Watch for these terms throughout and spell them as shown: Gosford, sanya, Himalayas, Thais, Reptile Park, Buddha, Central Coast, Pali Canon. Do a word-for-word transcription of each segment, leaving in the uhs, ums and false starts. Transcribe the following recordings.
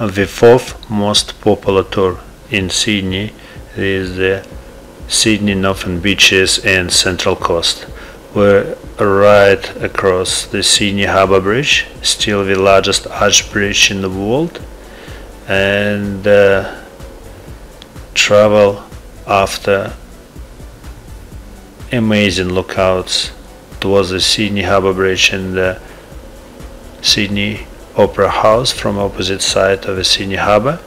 The fourth most popular tour in Sydney is the Sydney Northern Beaches and Central Coast. We're right across the Sydney Harbour Bridge, still the largest arch bridge in the world, and uh, travel after amazing lookouts towards the Sydney Harbour Bridge and the Sydney Opera House from opposite side of the Sydney Harbour.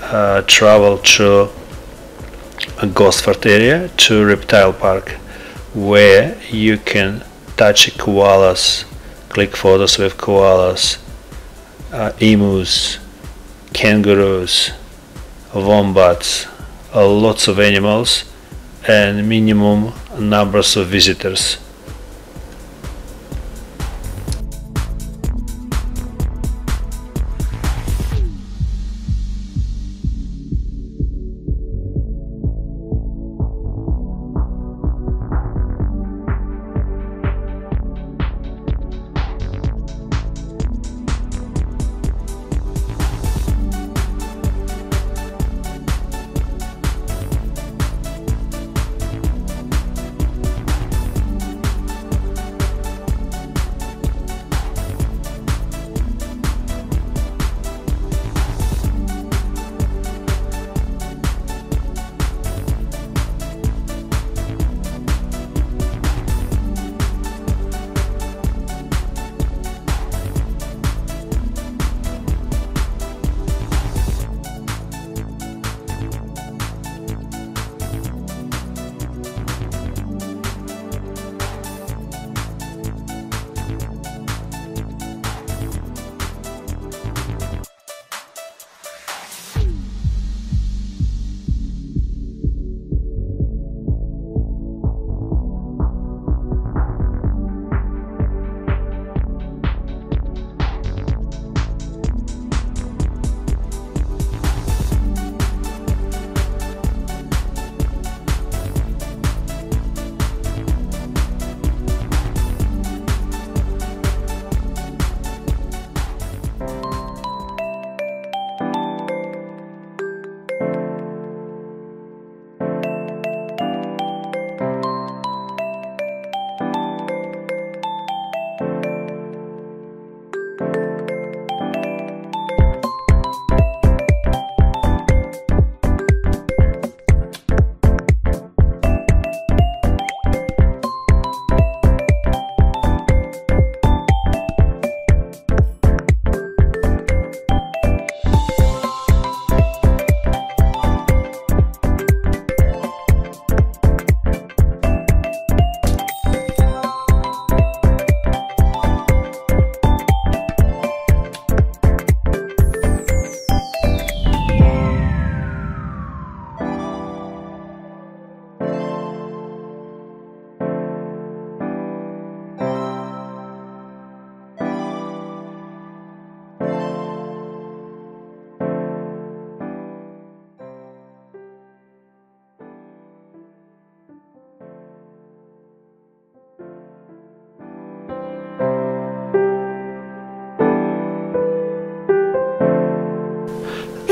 Uh, travel to a Gosford area to Reptile Park, where you can touch koalas, click photos with koalas, uh, emus, kangaroos, wombats, uh, lots of animals and minimum numbers of visitors.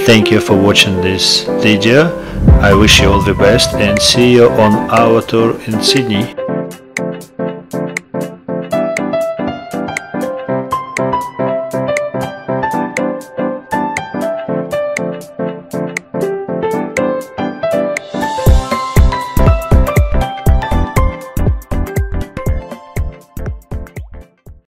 Thank you for watching this video. I wish you all the best and see you on our tour in Sydney.